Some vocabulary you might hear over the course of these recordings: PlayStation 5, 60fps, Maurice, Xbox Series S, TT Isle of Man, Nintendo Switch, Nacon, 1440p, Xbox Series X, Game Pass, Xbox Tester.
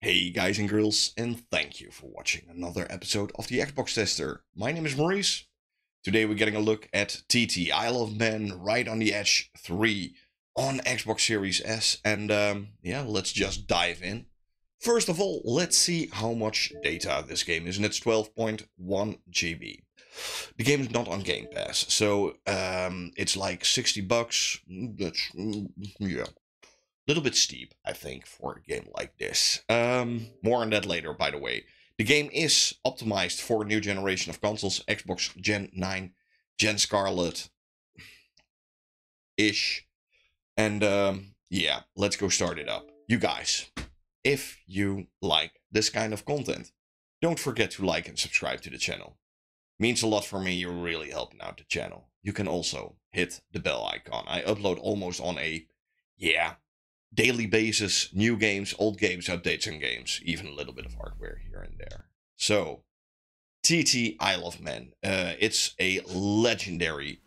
Hey guys and girls, and thank you for watching another episode of the Xbox Tester. My name is Maurice. Today we're getting a look at TT Isle of Man right on the Edge 3 on Xbox Series S, and yeah, let's just dive in. First of all, let's see how much data this game is, and it's 12.1 GB. The game is not on Game Pass, so it's like 60 bucks. That's, yeah, little bit steep, I think, for a game like this. More on that later, by the way. The game is optimized for a new generation of consoles, Xbox Gen 9, Gen Scarlet-ish. And yeah, let's go start it up. You guys, if you like this kind of content, don't forget to like and subscribe to the channel. It means a lot for me, you're really helping out the channel. You can also hit the bell icon. I upload almost on a, yeah, daily basis, new games, old games, updates and games, even a little bit of hardware here and there. So, TT Isle of Man, it's a legendary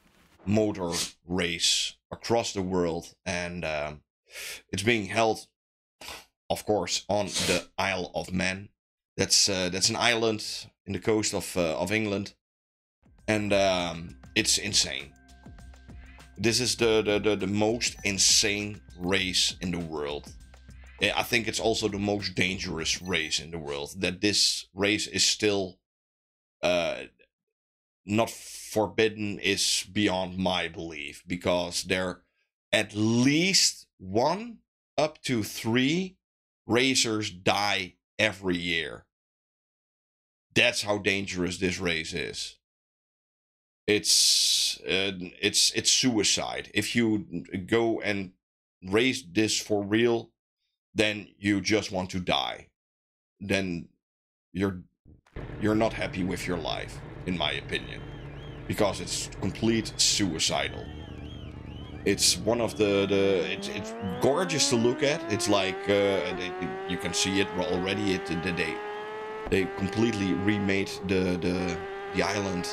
motor race across the world, and it's being held, of course, on the Isle of Man. That's an island in the coast of England, and it's insane. This is the most insane race in the world. I think it's also the most dangerous race in the world. That this race is still not forbidden is beyond my belief, because there are at least one up to three racers die every year. That's how dangerous this race is. It's suicide. If you go and race this for real, then you just want to die. Then you're not happy with your life, in my opinion, because it's complete suicidal. It's one of it's gorgeous to look at. It's like you can see it already. They completely remade the island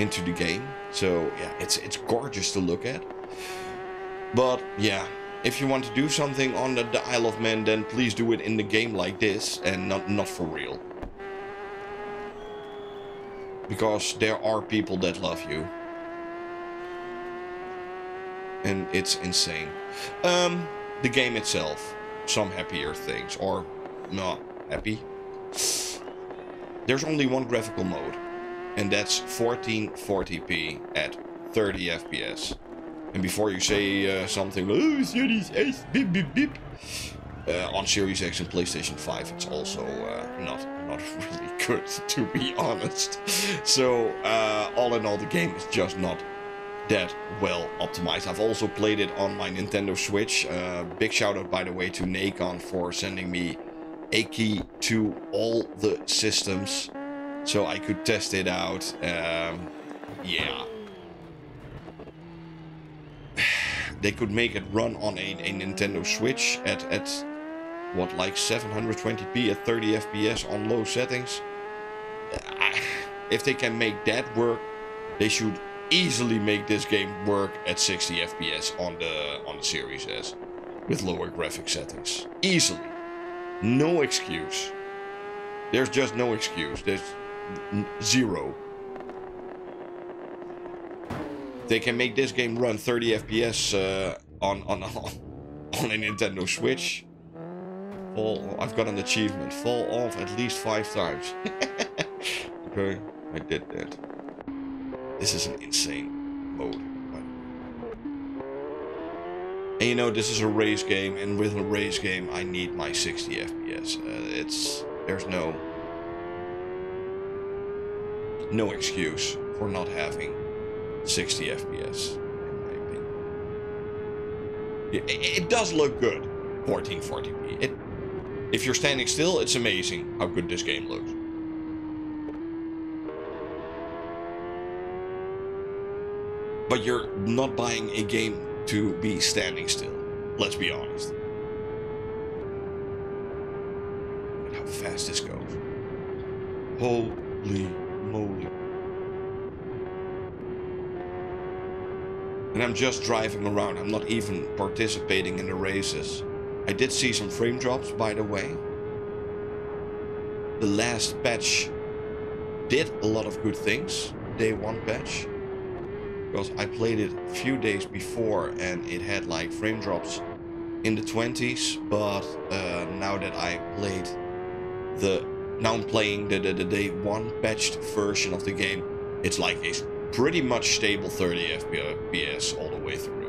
into the game, so yeah, it's gorgeous to look at. But yeah, if you want to do something on the Isle of Man, then please do it in the game like this, and not for real, because there are people that love you, and it's insane. The game itself, some happier things, or not happy. There's only one graphical mode, and that's 1440p at 30 FPS. And before you say something, oh, Series X, beep, beep, beep. On Series X and PlayStation 5, it's also not really good, to be honest. So, all in all, the game is just not that well optimized. I've also played it on my Nintendo Switch. Big shout out, by the way, to Nacon for sending me a key to all the systems, so I could test it out. Yeah. They could make it run on a Nintendo Switch at what, like 720p at 30 FPS on low settings. If they can make that work, they should easily make this game work at 60 FPS on the Series S with lower graphic settings. Easily. No excuse. There's just no excuse. There's zero. They can make this game run 30 FPS on a Nintendo Switch. Fall, I've got an achievement. Fall off at least 5 times. Okay, I did that. This is an insane mode. And you know, this is a race game, and with a race game, I need my 60 FPS. There's no excuse for not having 60 FPS, in my opinion. It does look good, 1440p. If you're standing still, it's amazing how good this game looks. But you're not buying a game to be standing still, let's be honest. Fast this goes. Holy moly. And I'm just driving around. I'm not even participating in the races. I did see some frame drops, by the way. the last patch did a lot of good things, day one patch, because I played it a few days before and it had like frame drops in the 20s, but now that I played the, now I'm playing the day one patched version of the game, it's like a pretty much stable 30 FPS all the way through.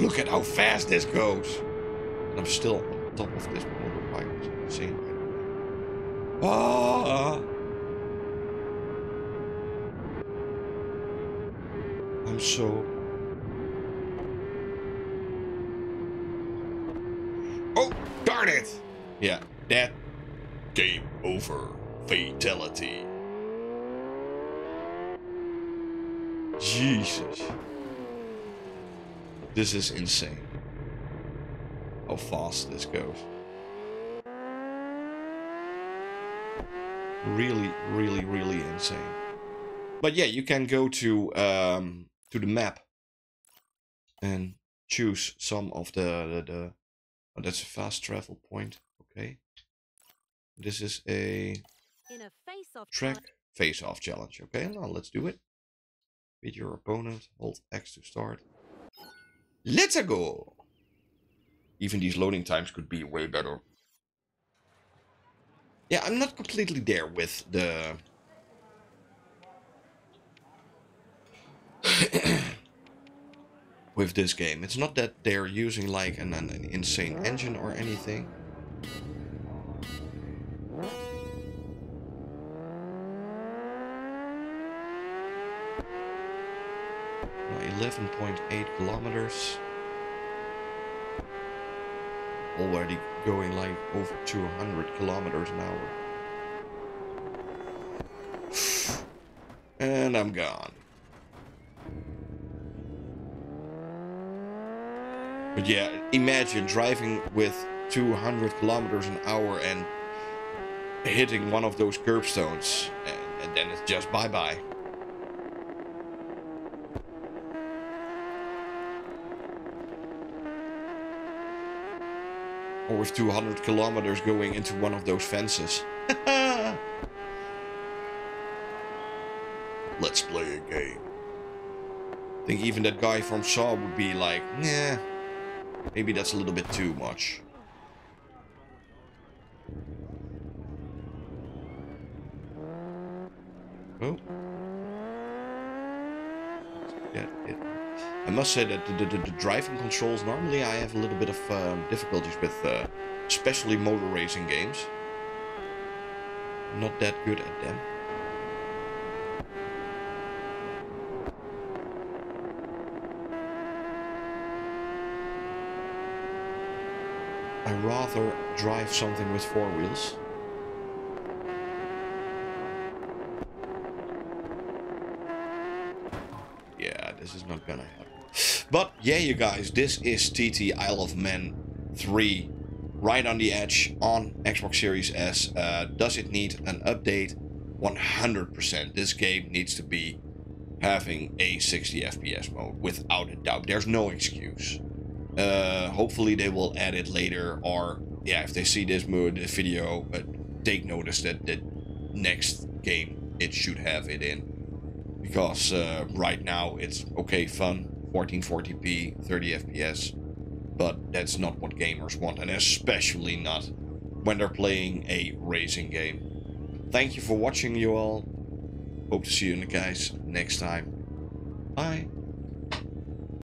Look at how fast this goes! And I'm still on top of this motorbike. It's insane, by the way. Ah! I'm so... Oh! Darn it! Yeah, that... Game over. Fatality. Jesus. This is insane. How fast this goes. Really, really, really insane. But yeah, you can go to the map and choose some of the oh, that's a fast travel point. Okay. This is a track face-off challenge. Okay, now let's do it. Beat your opponent. Hold X to start. Let's go! Even these loading times could be way better. Yeah, I'm not completely there with the... with this game. It's not that they're using like an insane engine or anything. Now 11.8 kilometers. Already going like over 200 kilometers an hour. And I'm gone. But yeah, imagine driving with 200 kilometers an hour and hitting one of those curb stones. And then it's just bye-bye. Or with 200 kilometers going into one of those fences. Let's play a game. I think even that guy from Saw would be like, nah, maybe that's a little bit too much. Oh. Yeah, it. I must say that the driving controls, normally I have a little bit of difficulties with, especially motor racing games. Not that good at them. I rather drive something with four wheels. Yeah, this is not gonna happen. But yeah, you guys, this is TT Isle of Man 3, right on the edge, on Xbox Series S. Does it need an update? 100%. This game needs to be having a 60 FPS mode, without a doubt. There's no excuse. Hopefully they will add it later, or yeah, if they see this mode, this video, take notice that the next game, it should have it in. Because right now it's okay, fun. 1440p, 30 FPS, but that's not what gamers want, and especially not when they're playing a racing game. Thank you for watching, you all. Hope to see you guys next time. Bye.